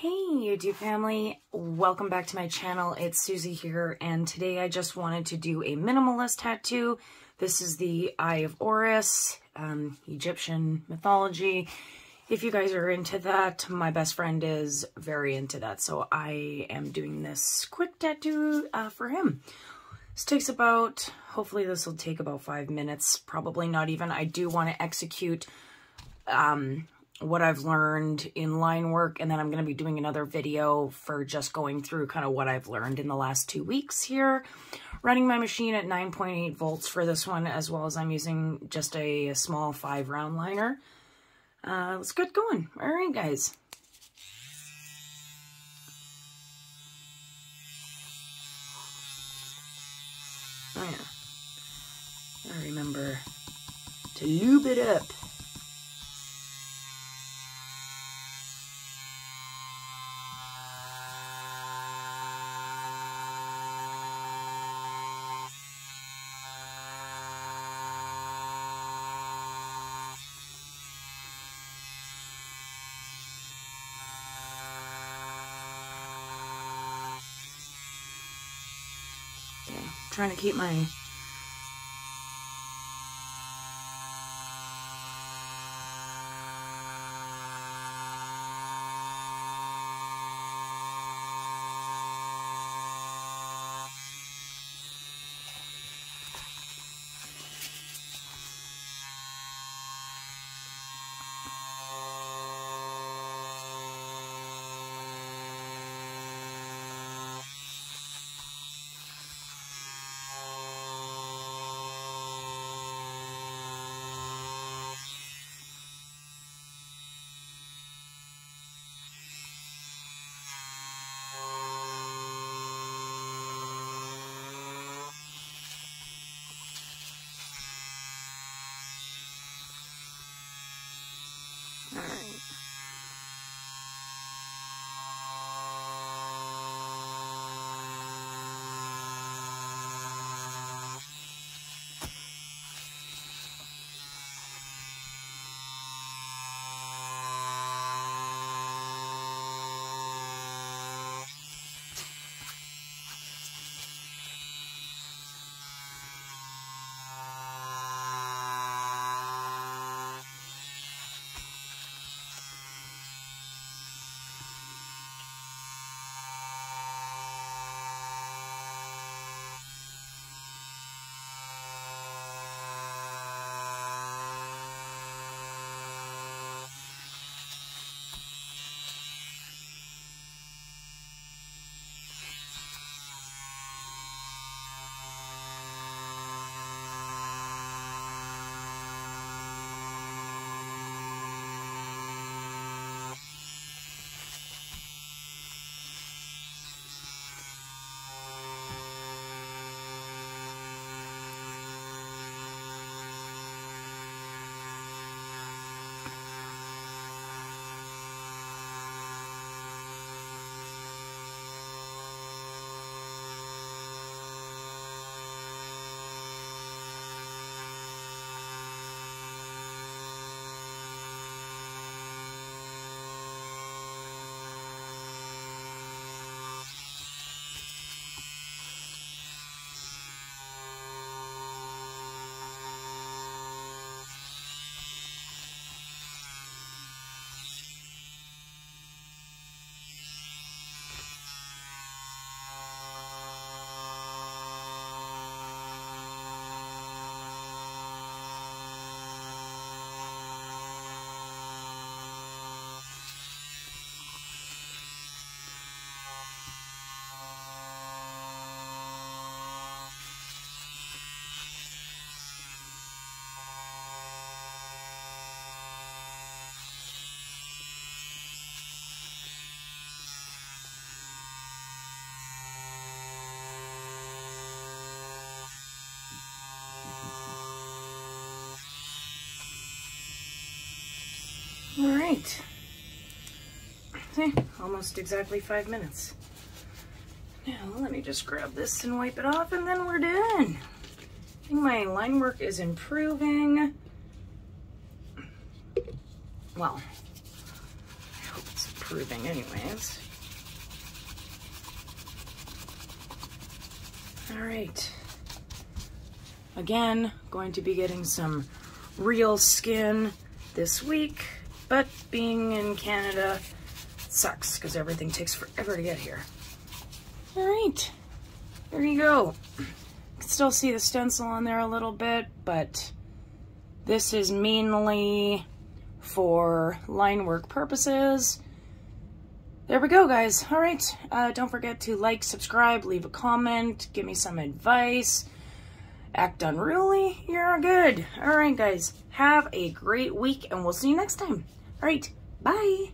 Hey YouTube family, welcome back to my channel. It's Susie here, and today I just wanted to do a minimalist tattoo. This is the Eye of Horus, Egyptian mythology. If you guys are into that, my best friend is very into that, so I am doing this quick tattoo for him. This takes about, hopefully this will take about 5 minutes, probably not even. I do want to execute what I've learned in line work, and then I'm going to be doing another video for just going through kind of what I've learned in the last 2 weeks here. Running my machine at 9.8 volts for this one, as well as I'm using just a small 5-round liner. Let's get going. All right, guys. Oh, yeah. I remember to lube it up. Trying to keep my Alright, okay, almost exactly 5 minutes. Now let me just grab this and wipe it off, and then we're done. I think my line work is improving. Well, I hope it's improving. improving anyways. All right. Again, going to be getting some real skin this week, but being in Canada sucks because everything takes forever to get here. All right, there you go. You can still see the stencil on there a little bit, but this is mainly for line work purposes. There we go, guys. All right, don't forget to like, subscribe, leave a comment, give me some advice. Act unruly, you're good. All right, guys, have a great week, and we'll see you next time. All right, bye.